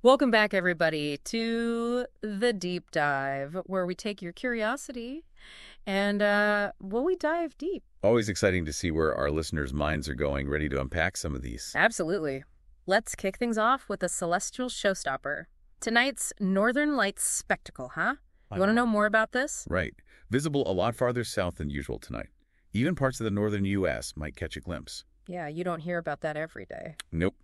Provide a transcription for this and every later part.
Welcome back, everybody, to The Deep Dive, where we take your curiosity and, we dive deep. Always exciting to see where our listeners' minds are going, ready to unpack some of these. Absolutely. Let's kick things off with a celestial showstopper. Tonight's Northern Lights spectacle, huh? You want to know more about this? Right. Visible a lot farther south than usual tonight. Even parts of the northern U.S. might catch a glimpse. Yeah, you don't hear about that every day. Nope.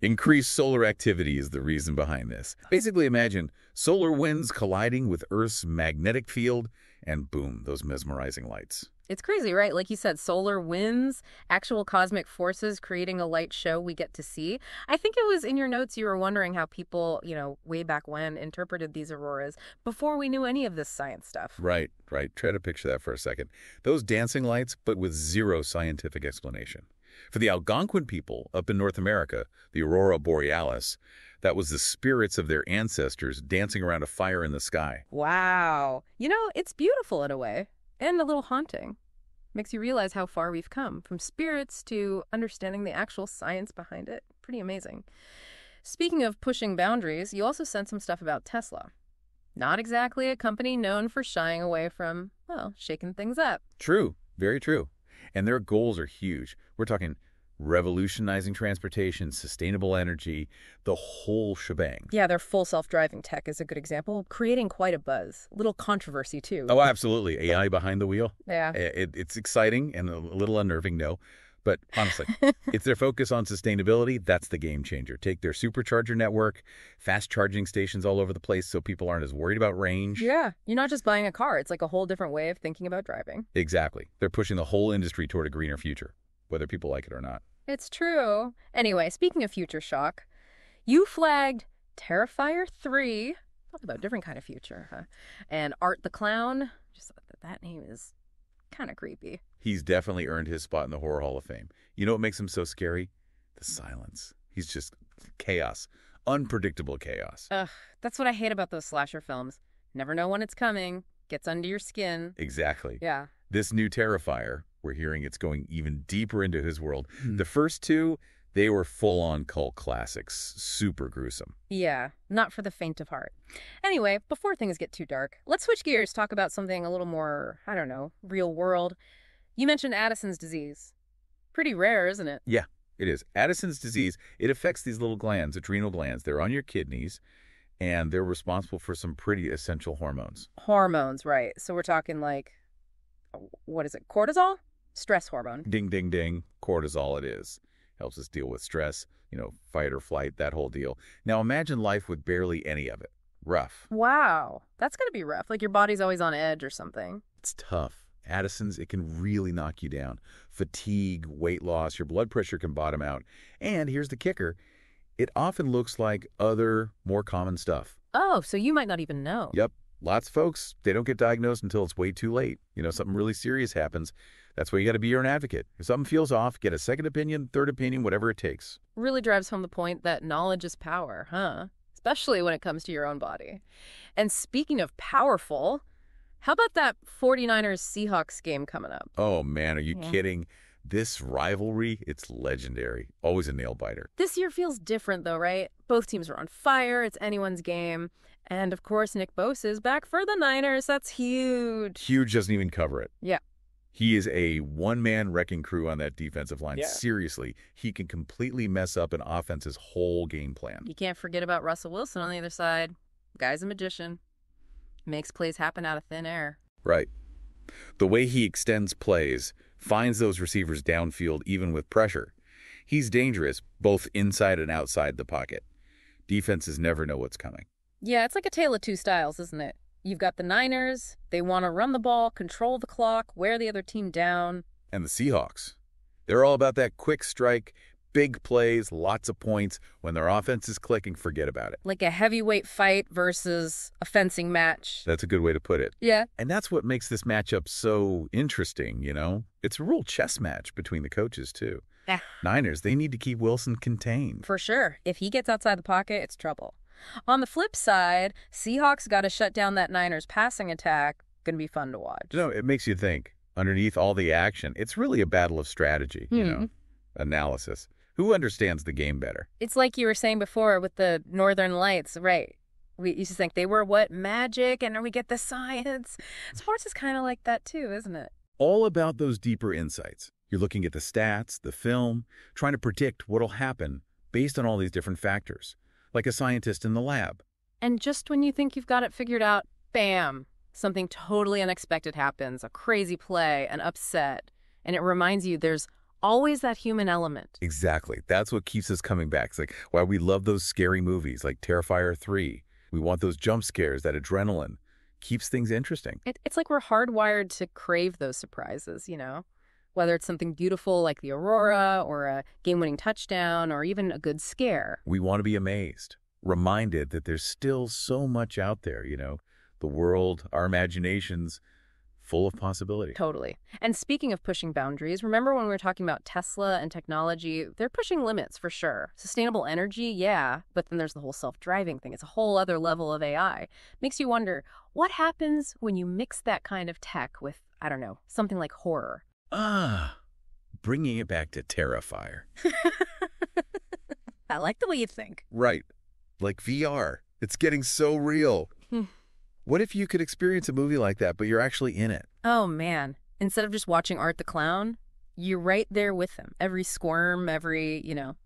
Increased solar activity is the reason behind this. Basically, imagine solar winds colliding with Earth's magnetic field, and boom, those mesmerizing lights. It's crazy, right? Like you said, solar winds, actual cosmic forces creating a light show we get to see. I think it was in your notes you were wondering how people, you know, way back when interpreted these auroras before we knew any of this science stuff. Right, right. Try to picture that for a second. Those dancing lights, but with zero scientific explanation. For the Algonquin people up in North America, the Aurora Borealis, that was the spirits of their ancestors dancing around a fire in the sky. Wow. You know, it's beautiful in a way. And a little haunting. Makes you realize how far we've come, from spirits to understanding the actual science behind it. Pretty amazing. Speaking of pushing boundaries, you also sent some stuff about Tesla. Not exactly a company known for shying away from, well, shaking things up. True. Very true. And their goals are huge. We're talking revolutionizing transportation, sustainable energy, the whole shebang. Yeah, their full self-driving tech is a good example, creating quite a buzz. A little controversy, too. Oh, absolutely. AI behind the wheel. Yeah. It's exciting and a little unnerving, no. But honestly, it's their focus on sustainability. That's the game changer. Take their supercharger network, fast charging stations all over the place so people aren't as worried about range. Yeah. You're not just buying a car. It's like a whole different way of thinking about driving. Exactly. They're pushing the whole industry toward a greener future, whether people like it or not. It's true. Anyway, speaking of future shock, you flagged Terrifier 3. Talk about a different kind of future, huh? And Art the Clown. Just thought that name is kind of creepy. He's definitely earned his spot in the Horror Hall of Fame. You know what makes him so scary? The silence. He's just chaos. Unpredictable chaos. Ugh, that's what I hate about those slasher films. Never know when it's coming. Gets under your skin. Exactly. Yeah. This new Terrifier, we're hearing it's going even deeper into his world. The first two, they were full-on cult classics. Super gruesome. Yeah, not for the faint of heart. Anyway, before things get too dark, let's switch gears, talk about something a little more, I don't know, real world. You mentioned Addison's disease. Pretty rare, isn't it? Yeah, it is. Addison's disease, it affects these little glands, adrenal glands. They're on your kidneys, and they're responsible for some pretty essential hormones. Hormones, right. So we're talking like, what is it, cortisol? Stress hormone. Ding, ding, ding. Cortisol it is. Helps us deal with stress, you know, fight or flight, that whole deal. Now imagine life with barely any of it. Rough. Wow. That's going to be rough. Like your body's always on edge or something. It's tough. Addison's, it can really knock you down. Fatigue, weight loss, your blood pressure can bottom out. And here's the kicker. It often looks like other, more common stuff. Oh, so you might not even know. Yep. Lots of folks, they don't get diagnosed until it's way too late. You know, something really serious happens. That's why you got to be your own advocate. If something feels off, get a second opinion, third opinion, whatever it takes. Really drives home the point that knowledge is power, huh? Especially when it comes to your own body. And speaking of powerful, how about that 49ers Seahawks game coming up? Oh, man, are you kidding? This rivalry, it's legendary. Always a nail-biter. This year feels different, though, right? Both teams are on fire. It's anyone's game. And, of course, Nick Bosa is back for the Niners. That's huge. Huge doesn't even cover it. Yeah. He is a one-man wrecking crew on that defensive line. Yeah. Seriously, he can completely mess up an offense's whole game plan. You can't forget about Russell Wilson on the other side. Guy's a magician. Makes plays happen out of thin air. Right. The way he extends plays, finds those receivers downfield even with pressure. He's dangerous both inside and outside the pocket. Defenses never know what's coming. Yeah, it's like a tale of two styles, isn't it? You've got the Niners. They want to run the ball, control the clock, wear the other team down. And the Seahawks. They're all about that quick strike, big plays, lots of points. When their offense is clicking, forget about it. Like a heavyweight fight versus a fencing match. That's a good way to put it. Yeah. And that's what makes this matchup so interesting, you know? It's a real chess match between the coaches, too. Yeah. Niners, they need to keep Wilson contained. For sure. If he gets outside the pocket, it's trouble. On the flip side, Seahawks got to shut down that Niners passing attack. Gonna be fun to watch. You know, it makes you think. Underneath all the action, it's really a battle of strategy, you know, analysis. Who understands the game better? It's like you were saying before with the Northern Lights, right? We used to think they were, what, magic, and then we get the science. Sports is kind of like that too, isn't it? All about those deeper insights. You're looking at the stats, the film, trying to predict what'll happen based on all these different factors, like a scientist in the lab. And just when you think you've got it figured out, bam, something totally unexpected happens, a crazy play, an upset, and it reminds you there's always that human element. Exactly. That's what keeps us coming back. It's like why we love those scary movies like Terrifier 3. We want those jump scares, that adrenaline. Keeps things interesting. It's like we're hardwired to crave those surprises, you know? Whether it's something beautiful like the Aurora or a game-winning touchdown or even a good scare. We want to be amazed, reminded that there's still so much out there, you know? The world, our imaginations, full of possibility. Totally. And speaking of pushing boundaries, remember when we were talking about Tesla and technology? They're pushing limits for sure. Sustainable energy, yeah, but then there's the whole self-driving thing. It's a whole other level of AI. Makes you wonder, what happens when you mix that kind of tech with, I don't know, something like horror? Bringing it back to Terrifier. I like the way you think. Right. Like VR. It's getting so real. What if you could experience a movie like that, but you're actually in it? Oh, man. Instead of just watching Art the Clown, you're right there with him. Every squirm, every, you know,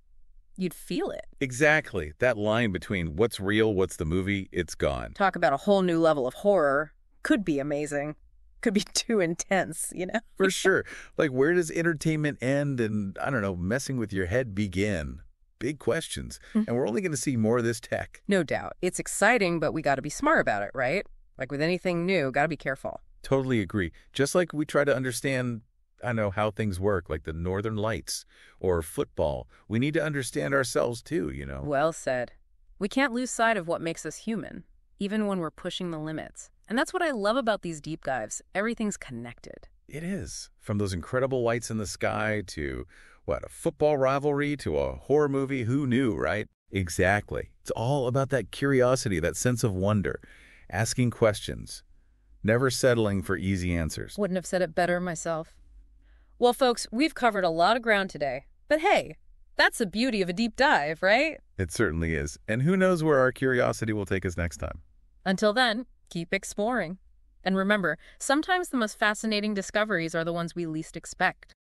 you'd feel it. Exactly. That line between what's real, what's the movie, it's gone. Talk about a whole new level of horror. Could be amazing. Could be too intense, you know? For sure. Like, where does entertainment end and, I don't know, messing with your head begin? Big questions. And we're only going to see more of this tech. No doubt. It's exciting, but we got to be smart about it, right? Like with anything new, got to be careful. Totally agree. Just like we try to understand, I know, how things work, like the Northern Lights or football. We need to understand ourselves too, you know? Well said. We can't lose sight of what makes us human, even when we're pushing the limits. And that's what I love about these deep dives. Everything's connected. It is. From those incredible lights in the sky to, what, a football rivalry to a horror movie? Who knew, right? Exactly. It's all about that curiosity, that sense of wonder, asking questions, never settling for easy answers. Wouldn't have said it better myself. Well, folks, we've covered a lot of ground today. But hey, that's the beauty of a deep dive, right? It certainly is. And who knows where our curiosity will take us next time. Until then, keep exploring. And remember, sometimes the most fascinating discoveries are the ones we least expect.